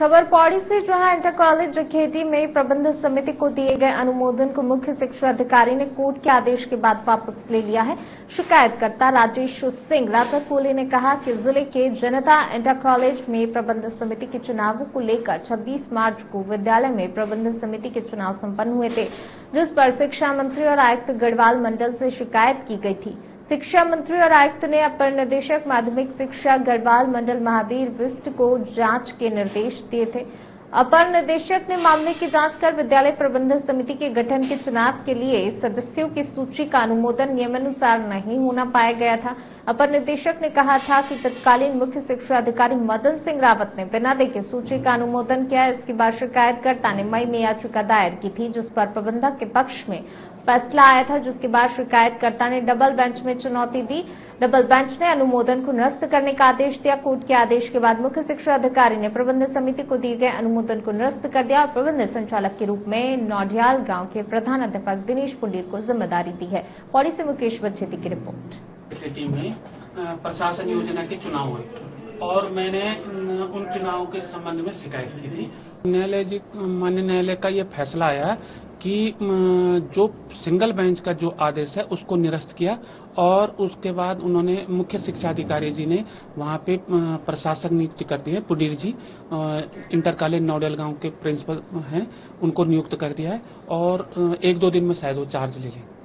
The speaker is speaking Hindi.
खबर पौड़ी से, जहां इंटर कॉलेज जखेटी में प्रबंध समिति को दिए गए अनुमोदन को मुख्य शिक्षा अधिकारी ने कोर्ट के आदेश के बाद वापस ले लिया है। शिकायतकर्ता राजेश सिंह राजा कोले ने कहा कि जिले के जनता इंटर कॉलेज में प्रबंध समिति के चुनावों को लेकर 26 मार्च को विद्यालय में प्रबंध समिति के चुनाव संपन्न हुए थे, जिस पर शिक्षा मंत्री और आयुक्त गढ़वाल मंडल से शिकायत की गई थी। शिक्षा मंत्री और आयुक्त ने अपर निदेशक माध्यमिक शिक्षा गढ़वाल मंडल महावीर विस्ट को जांच के निर्देश दिए थे। अपर निदेशक ने मामले की जांच कर विद्यालय प्रबंधन समिति के गठन के चुनाव के लिए सदस्यों की सूची का अनुमोदन नियमानुसार नहीं होना पाया गया था। अपर निदेशक ने कहा था कि तत्कालीन मुख्य शिक्षा अधिकारी मदन सिंह रावत ने बिना देखे सूची का अनुमोदन किया। इसके बाद शिकायतकर्ता ने मई में याचिका दायर की थी, जिस पर प्रबंधक के पक्ष में फैसला आया था, जिसके बाद शिकायतकर्ता ने डबल बेंच में चुनौती दी। डबल बेंच ने अनुमोदन को निरस्त करने का आदेश दिया। कोर्ट के आदेश के बाद मुख्य शिक्षा अधिकारी ने प्रबंध समिति को दिए गए अनुमोदन को निरस्त कर दिया और प्रबंध संचालक के रूप में नौडियाल गांव के प्रधानाध्यापक दिनेश पुंडीर को जिम्मेदारी दी है। पौड़ी से मुकेश बचेती की रिपोर्ट। में प्रशासन योजना के चुनाव हुए और मैंने उन चुनाव के संबंध में शिकायत की थी। मान्य न्यायालय का ये फैसला आया कि जो सिंगल बेंच का जो आदेश है उसको निरस्त किया और उसके बाद उन्होंने मुख्य शिक्षा अधिकारी जी ने वहाँ पे प्रशासक नियुक्त कर दिए। Pundir ji inter college nodal गांव के प्रिंसिपल हैं, उनको नियुक्त कर दिया है और 1-2 दिन में शायद वो चार्ज ले लेंगे।